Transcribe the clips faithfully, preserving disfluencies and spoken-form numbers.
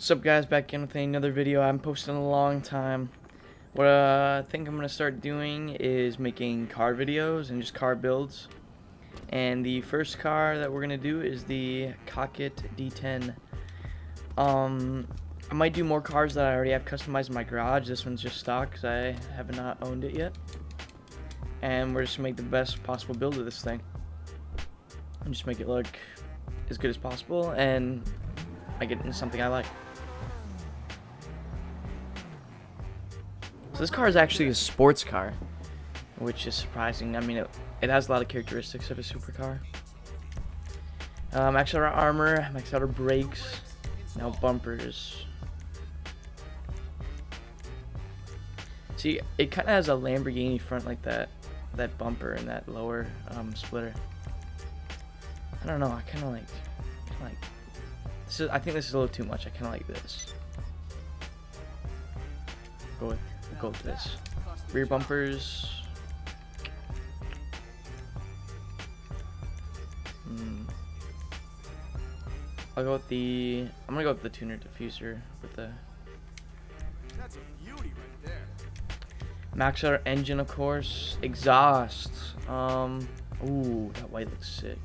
What's up, guys? Back in with another video. I haven't posted in a long time. What uh, I think I'm going to start doing is making car videos and just car builds. And the first car that we're going to do is the Coquette D ten. Um, I might do more cars that I already have customized in my garage. This one's just stock because I have not owned it yet. And we're just going to make the best possible build of this thing. And just make it look as good as possible and make it into something I like. So this car is actually a sports car, which is surprising. I mean, it, it has a lot of characteristics of a supercar. Uh, maxed out our armor, maxed out our brakes, now bumpers. See, it kind of has a Lamborghini front, like that, that bumper and that lower um, splitter. I don't know. I kind of like, kinda like. This is, I think this is a little too much. I kind of like this. Go with, go with this. Rear bumpers. Mm. I'll go with the. I'm gonna go with the tuner diffuser with the. That's a beauty right there. Max out our engine, of course. Exhaust. Um. Ooh, that white looks sick.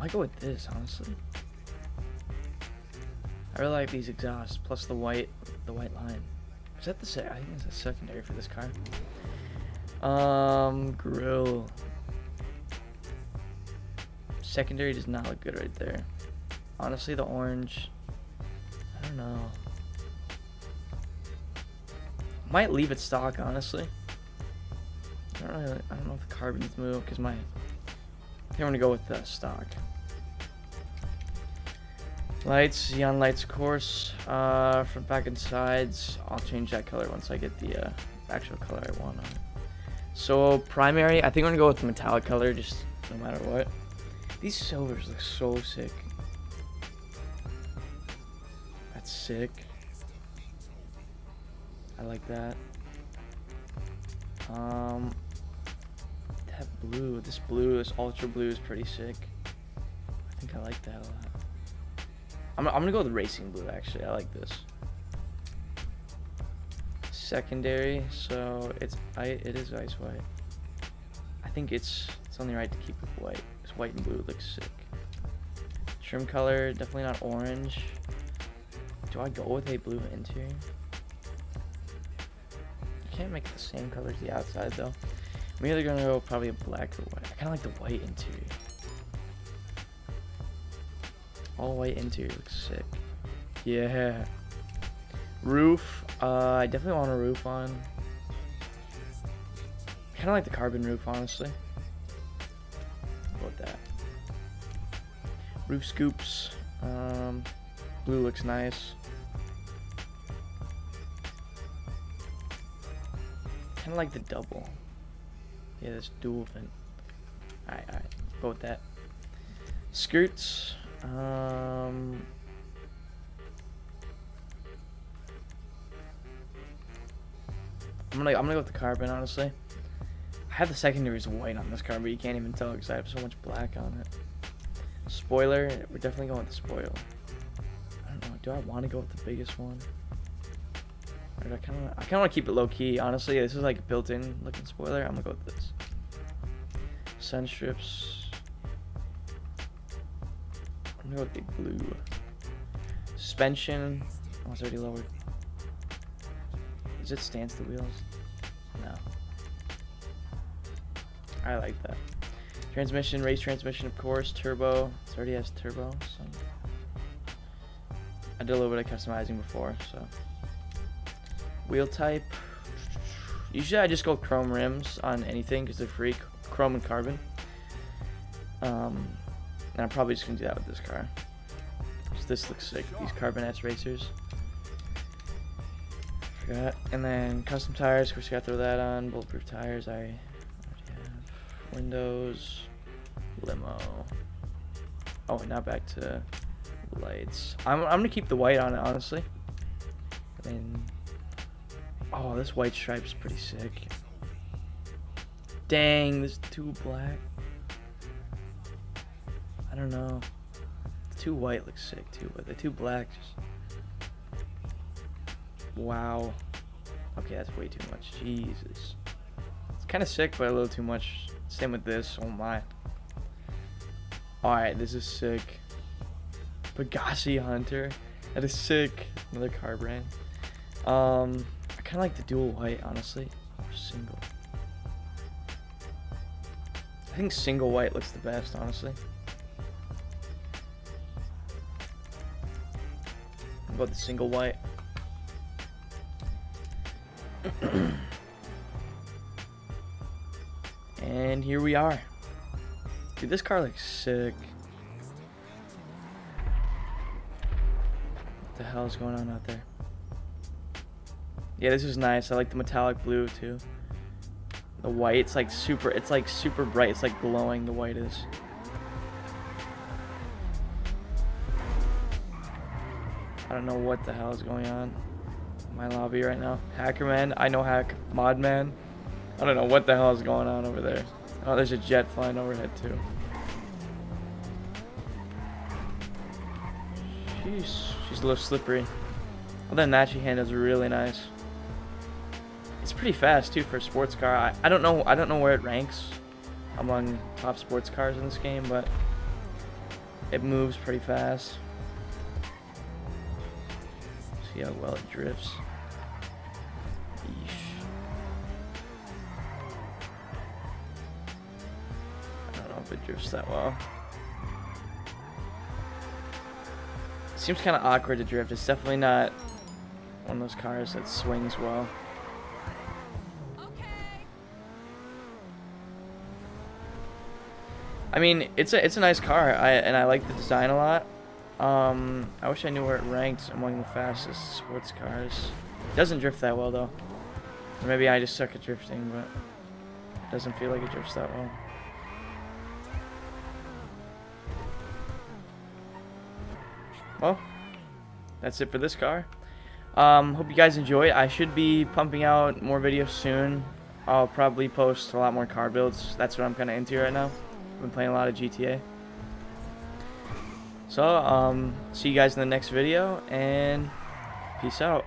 I go with this, honestly. I really like these exhausts, plus the white, the white line. Is that the set? I think it's the secondary for this car. Um, grill. Secondary does not look good right there. Honestly, the orange. I don't know. Might leave it stock, honestly. I don't really. I don't know if the carbons move because my. I think I'm gonna go with the stock. Lights, neon lights, of course. Uh, front, back, and sides. I'll change that color once I get the uh, actual color I want on it. So primary, I think I'm gonna go with the metallic color, just no matter what. These silvers look so sick. That's sick. I like that. Um, that blue, this blue, this ultra blue is pretty sick. I think I like that a lot. I'm, I'm gonna go with racing blue, actually. I like this. Secondary, so it's I it is ice white. I think it's it's only right to keep it white. It's white and blue looks sick. Trim color, definitely not orange. Do I go with a blue interior? I can't make it the same color as the outside though. I'm either gonna go probably a black or white. I kinda like the white interior. All white interior looks sick. Yeah. Roof. Uh, I definitely want a roof on. I kinda like the carbon roof, honestly. How about that? Roof scoops. Um, blue looks nice. Kinda like the double. Yeah, that's dual fin. Alright, alright. Go with that. Skirts. Um, I'm gonna I'm gonna go with the carbon, honestly. I have the secondaries white on this car, but you can't even tell because I have so much black on it. Spoiler, we're definitely going with the spoil. I don't know, do I want to go with the biggest one? I kind of I kind of want to keep it low key, honestly. This is like a built-in looking spoiler. I'm gonna go with this. Sun strips. I'm gonna go with the blue. Suspension. Oh, it's already lowered. Does it stance the wheels? No. I like that. Transmission, race transmission, of course. Turbo. It already has turbo. So. I did a little bit of customizing before, so. Wheel type. Usually I just go chrome rims on anything because they're free. Chrome and carbon. Um, and I'm probably just going to do that with this car. So this looks sick. These carbon S racers. Forgot. And then custom tires. Of course, you got to throw that on. Bulletproof tires. I already have. Windows. Limo. Oh, wait, now back to lights. I'm, I'm going to keep the white on it, honestly. And oh, this white stripe's pretty sick. Dang, this is too black. I I don't know. The two white looks sick too, but the two black just... Wow. Okay, that's way too much. Jesus. It's kind of sick, but a little too much. Same with this. Oh my. Alright, this is sick. Pegasi Hunter. That is sick. Another car brand. Um, I kind of like the dual white, honestly. Or single. I think single white looks the best, honestly. How about the single white? And here we are. Dude, this car looks sick. What the hell is going on out there? Yeah, this is nice. I like the metallic blue too. The white, it's like super, it's like super bright. It's like glowing, the white is. I don't know what the hell is going on in my lobby right now. Hackerman, I know hack, modman. I don't know what the hell is going on over there. Oh, there's a jet flying overhead too. Jeez, she's a little slippery. Other than that, she handles really nice. It's pretty fast too for a sports car. I, I don't know I don't know where it ranks among top sports cars in this game, but it moves pretty fast. See how well it drifts. Yeesh. I don't know if it drifts that well. It seems kind of awkward to drift. It's definitely not one of those cars that swings well. I mean, it's a it's a nice car, I, and I like the design a lot. Um, I wish I knew where it ranked among the fastest sports cars. It doesn't drift that well, though. Or maybe I just suck at drifting, but it doesn't feel like it drifts that well. Well, that's it for this car. Um, hope you guys enjoyed. I should be pumping out more videos soon. I'll probably post a lot more car builds. That's what I'm kind of into right now. Been playing a lot of G T A. So um see you guys in the next video, and peace out.